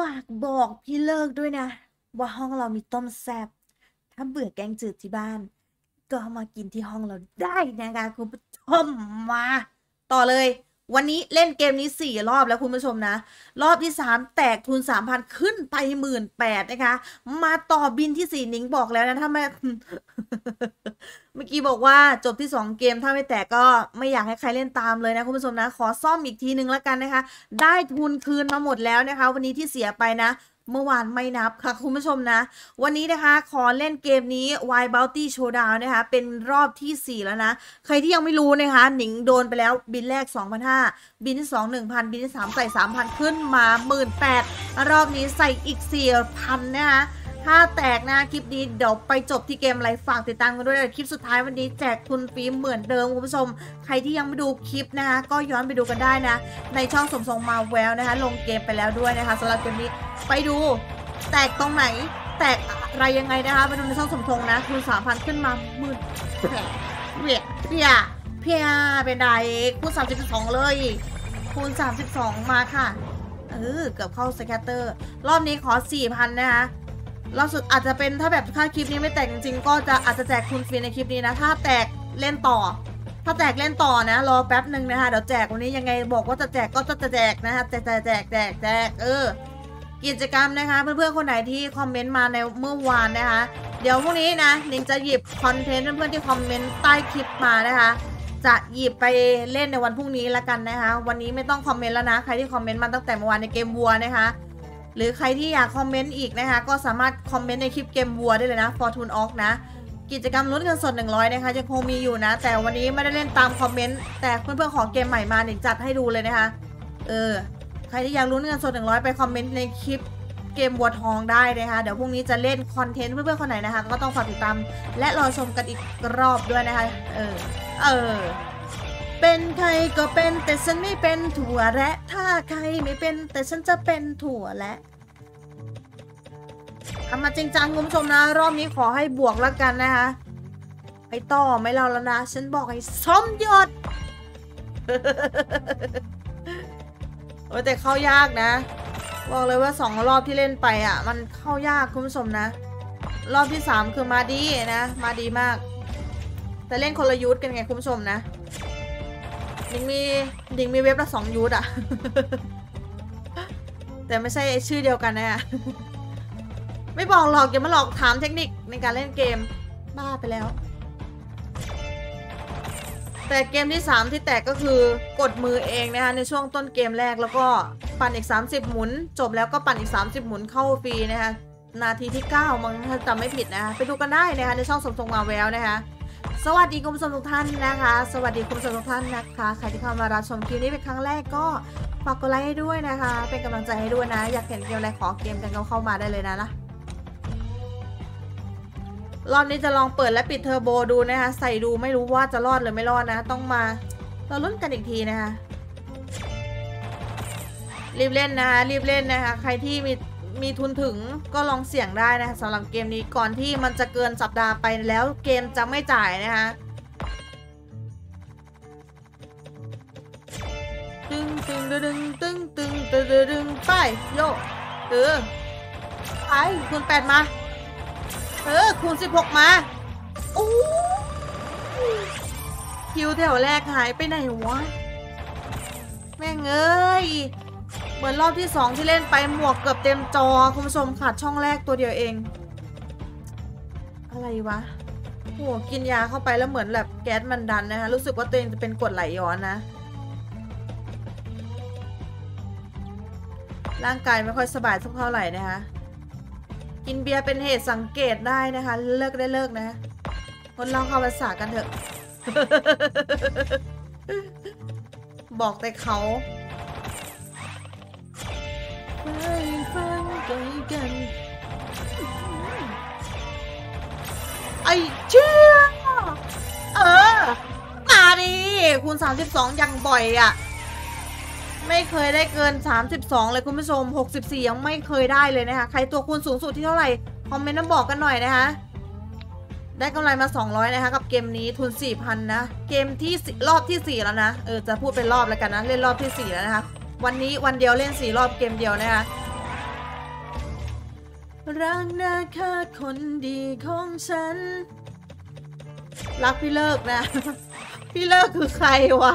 ฝากบอกพี่เลิกด้วยนะว่าห้องเรามีต้มแซ่บถ้าเบื่อแกงจืดที่บ้านก็มากินที่ห้องเราได้นะคะคุณผู้ชมมาต่อเลยวันนี้เล่นเกมนี้4 รอบแล้วคุณผู้ชมนะรอบที่3แตกทุน 3,000 ขึ้นไป 18,000 นะคะมาต่อบินที่4หนิงบอกแล้วนะถ้าไม่ เมื่อกี้บอกว่าจบที่2เกมถ้าไม่แตกก็ไม่อยากให้ใครเล่นตามเลยนะคุณผู้ชมนะขอซ่อมอีกทีนึงแล้วกันนะคะได้ทุนคืนมาหมดแล้วนะคะวันนี้ที่เสียไปนะเมื่อวานไม่นับค่ะคุณผู้ชมนะวันนี้นะคะขอเล่นเกมนี้ Wild Bounty Showdown นะคะเป็นรอบที่4แล้วนะใครที่ยังไม่รู้นะคะหนิงโดนไปแล้วบินแรก 2,500 บินที่2 1,000 บินที่3ใส่ 3,000 ขึ้นมา 18,000 รอบนี้ใส่อีก 4,000 นะคะถ้าแตกนะคลิปนี้เดี๋ยวไปจบที่เกมอะไรฝากติดตามกันด้วยคลิปสุดท้ายวันนี้แจกทุนฟรีเหมือนเดิมคุณผู้ชมใครที่ยังไม่ดูคลิปนะคะก็ย้อนไปดูกันได้นะในช่องสมทรงมาแววนะคะลงเกมไปแล้วด้วยนะคะสำหรับเกมนี้ไปดูแตกตรงไหนแตกอะไรยังไงนะคะไปดูในช่องสมทรงนะทุน 3,000 ขึ้นมา10,000 เพียเป็นไรคูณ32เลยคูณ32มาค่ะเกือบเข้าสแคตเตอร์รอบนี้ขอ 4,000 นะคะล่าสุดอาจจะเป็นถ้าแบบถ้าคลิปนี้ไม่แตกจริงๆก็จะอาจจะแจกทุนฟรีในคลิปนี้นะถ้าแตกเล่นต่อถ้าแตกเล่นต่อนะรอแป๊บหนึ่งนะคะเดี๋ยวแจกวันนี้ยังไงบอกว่าจะแจกก็จะแจกนะคะแจกกิจกรรมนะคะเพื่อนๆคนไหนที่คอมเมนต์มาในเมื่อวานนะคะเดี๋ยวพรุ่งนี้นะหนิงจะหยิบคอนเทนต์เพื่อนๆที่คอมเมนต์ใต้คลิปมานะคะจะหยิบไปเล่นในวันพรุ่งนี้ละกันนะคะวันนี้ไม่ต้องคอมเมนต์แล้วนะใครที่คอมเมนต์มาตั้งแต่เมื่อวานในเกมวัวนะคะหรือใครที่อยากคอมเมนต์อีกนะคะก็สามารถคอมเมนต์ในคลิปเกมวัวได้เลยนะ Fortune Ox นะกิจกรรมลุ้นเงินสด100นะคะยังคงมีอยู่นะแต่วันนี้ไม่ได้เล่นตามคอมเมนต์แต่เพื่อนๆขอเกมใหม่มาเนี่ยจัดให้ดูเลยนะคะใครที่อยากลุ้นเงินสด100ไปคอมเมนต์ในคลิปเกมวัวทองได้นะคะเดี๋ยวพรุ่งนี้จะเล่นคอนเทนต์เพื่อนๆคนไหนนะคะก็ต้องฝากติดตามและรอชมกันอีกรอบด้วยนะคะเป็นใครก็เป็นแต่ฉันไม่เป็นถั่วและถ้าใครไม่เป็นแต่ฉันจะเป็นถั่วและเอามาจริงจังคุณผู้ชมนะรอบนี้ขอให้บวกแล้วกันนะคะไอต่อไม่เล่าแล้วนะฉันบอกไอ้ส้มหยด แต่เข้ายากนะบอกเลยว่า2รอบที่เล่นไปอ่ะมันเข้ายากคุณผู้ชมนะรอบที่3คือมาดีนะมาดีมากแต่เล่นคนละยุทธกันไงคุณผู้ชมนะหนิงมีเว็บละ2ยูทอ่ะแต่ไม่ใช่ชื่อเดียวกันนะฮะไม่บอกหรอกอย่ามาหลอกถามเทคนิคในการเล่นเกมบ้าไปแล้วแต่เกมที่3ที่แตกก็คือกดมือเองนะคะในช่วงต้นเกมแรกแล้วก็ปั่นอีก30หมุนจบแล้วก็ปั่นอีก30หมุนเข้าฟรีนะคะนาทีที่9มั้งถ้าจำไม่ผิดนะคะไปดูกันได้นะคะในช่องสมทรงมาแววนะคะสวัสดีคุณผู้ชมทุกท่านนะคะสวัสดีคุณผู้ชมทุกท่านนะคะใครที่เข้ามารับชมคลิปนี้เป็นครั้งแรกก็ฝากกดไลค์ให้ด้วยนะคะเป็นกำลังใจให้ด้วยนะอยากเห็นเกมอะไรขอเกมกันเข้ามาได้เลยนะรอบนี้จะลองเปิดและปิดเทอร์โบดูนะคะใส่ดูไม่รู้ว่าจะรอดหรือไม่รอดนะต้องมาเราลุ้นกันอีกทีนะคะรีบเล่นนะคะรีบเล่นนะคะใครที่มีทุนถึงก็ลองเสี่ยงได้นะคะสำหรับเกมนี้ก่อนที่มันจะเกินสัปดาห์ไปแล้วเกมจะไม่จ่ายนะคะตึงไปโยไปคูณ8มาคูณ16มาอู้คิวแถวแรกหายไปไหนวะแม่งเอ้ยเหมือนรอบที่2ที่เล่นไปหมวกเกือบเต็มจอคุณผู้ชมขาดช่องแรกตัวเดียวเองอะไรวะโหกินยาเข้าไปแล้วเหมือนแบบแก๊สมันดันนะคะรู้สึกว่าตัวเองจะเป็นกรดไหลย้อนนะร่างกายไม่ค่อยสบายสักเท่าไหร่นะคะกินเบียร์เป็นเหตุสังเกตได้นะคะเลิกได้เลิกนะคนเราเข้าภาษากันเถอะ บอกแต่เขาไปฟังกันไอ้เชี่ยมาดิคูณ32อย่างบ่อยอ่ะไม่เคยได้เกิน32เลยคุณผู้ชม64ยังไม่เคยได้เลยนะคะใครตัวคูณสูงสุดที่เท่าไหร่คอมเมนต์มาบอกกันหน่อยนะคะได้กำไรมา200นะคะกับเกมนี้ทุน 4,000 นะเกมที่รอบที่4แล้วนะจะพูดเป็นรอบแล้วกันนะเล่นรอบที่4แล้วนะคะวันนี้วันเดียวเล่น4 รอบเกมเดียวนะคะ รักนาคาคนดีของฉันรักพี่เลิกนะพี่เลิกคือใครวะ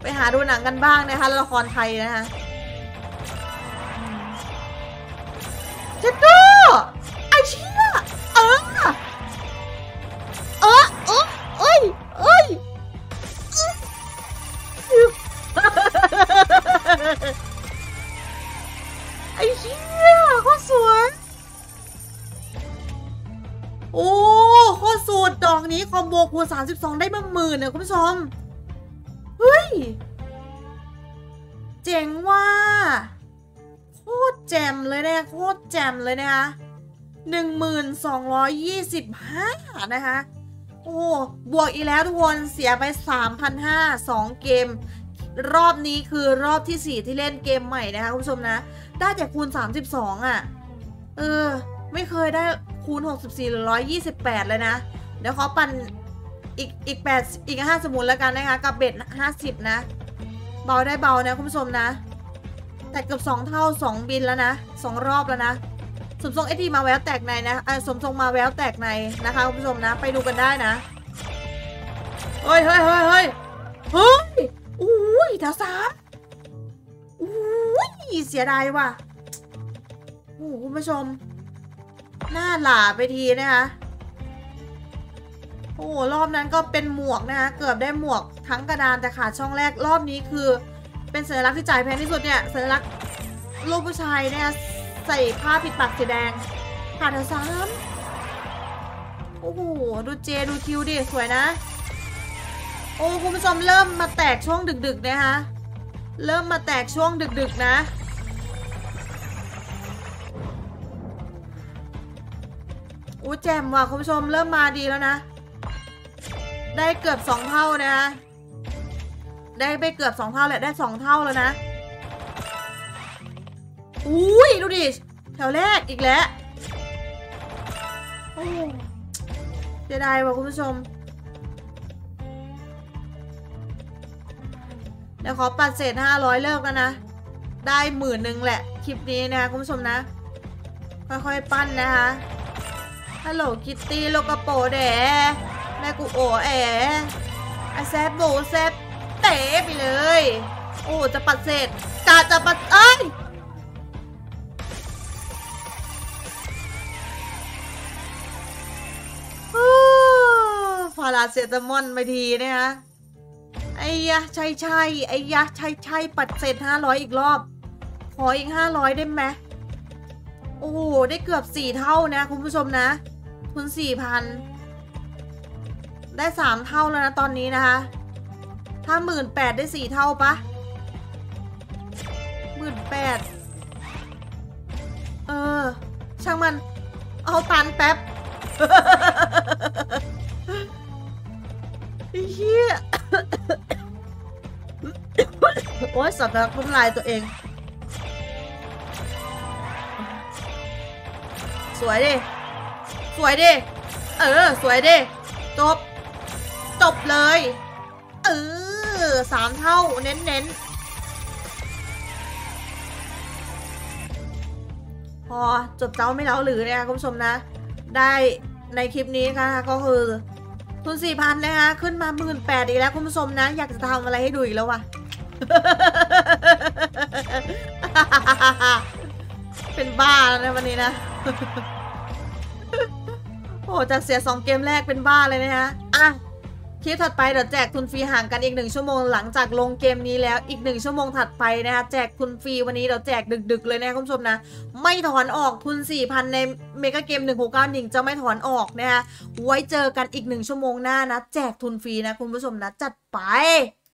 ไปหาดูหนังกันบ้างนะคะละครไทยนะคะเจ็ดโตไอเชี่ยเอ้ยไอเชี่ยโคตรสวยโอ้โคตรสูตรดอกนี้คอมโบคูณ32ได้10,000เนี่ยคุณผู้ชมเฮ้ยเจ๋งว่าโคตรแจ่มเลยนะโคตรแจ่มเลยนะคะ1225นะคะโอ้บวกอีกแล้วทุกคนเสียไป3,500 2เกมรอบนี้คือรอบที่4ที่เล่นเกมใหม่นะคะคุณผู้ชมนะได้แต่คูณ32อ่ะไม่เคยได้คูณ64หรือ128เลยนะเดี๋ยวเขาปั่นอีก8อีก5สมุนแล้วกันนะคะกับเบ็ด50นะเบาได้เบานะคุณผู้ชมนะแตกเกือบ2เท่า2บินแล้วนะ2รอบแล้วนะสมทรงเอทีมาแววแตกในนะสมทรงมาแววแตกในนะคะคุณผู้ชมนะไปดูกันได้นะเฮ้ยอุ้ยแถว3อุ้ยเสียดายว่ะโอ้คุณผู้ชมหน้าหลาไปทีนะคะโอ้รอบนั้นก็เป็นหมวกนะคะเกือบได้หมวกทั้งกระดานแต่ขาดช่องแรกรอบนี้คือเป็นสัญลักษณ์ที่จ่ายแพงที่สุดเนี่ยสัญลักษณ์ลูกผู้ชายนะคะใส่ผ้าปิดปากสีแดงขาดแถว3โอ้โหดูเจดูคิวดิสวยนะโอ้คุณผู้ชมเริ่มมาแตกช่วงดึกๆนะคะเริ่มมาแตกช่วงดึกๆนะโอ้แจ่มว่ะคุณผู้ชมเริ่มมาดีแล้วนะได้เกือบ2เท่านะคะได้ไปเกือบ2เท่าแหละได้2เท่าแล้วนะอุ้ยดูดิแถวแรกอีกแล้วโอ้เสียดายว่ะคุณผู้ชมเดี๋ยวขอปัดเศษ500เลิกแล้วนะได้10,000แหละคลิปนี้นะคะคุณผู้ชมนะค่อยๆปั้นนะคะฮัลโหลคิตตี้โลกระโปรแดแม่กูโอแอไอแซบโบแซบเตะไปเลยโอ้จะปัดเศษจะปัดเอ้ยพาราเซตามอลไปทีเนี่ยฮะไอ้ยะใช่ไอ้ยะใช่ปัดเศษ500อีกรอบขออีก500ได้ไหมโอ้โหได้เกือบ4เท่านะคุณผู้ชมนะทุน 4,000 ได้3เท่าแล้วนะตอนนี้นะคะถ้า18,000ได้4เท่าปะ18,000ช่างมันเอาตันแป๊บเฮียโอ้ยสับแล้วคุ้มลายตัวเองสวยดิสวยดิจบเลย3เท่าเน้นพอจบเจ้าไม่เล้าหรือเนี่ยคุณผู้ชมนะได้ในคลิปนี้ค่ะก็คือทุน 4,000 นะคะขึ้นมา 18,000 อีกแล้วคุณผู้ชมนะอยากจะทำอะไรให้ดูอีกแล้ววะ เป็นบ้าแล้วนะวันนี้นะ โอ้จากเสีย2เกมแรกเป็นบ้าเลยนะคะอ่ะคลิปถัดไปเดี๋ยวแจกทุนฟรีห่างกันอีก1ชั่วโมงหลังจากลงเกมนี้แล้วอีก1ชั่วโมงถัดไปนะคะแจกทุนฟรีวันนี้เดี๋ยวแจกดึกๆเลยนะคุณผู้ชมนะไม่ถอนออกทุน 4,000 ในเมกะเกม1691จะไม่ถอนออกนะคะไว้เจอกันอีก1ชั่วโมงหน้านะแจกทุนฟรีนะคุณผู้ชมนะจัดไป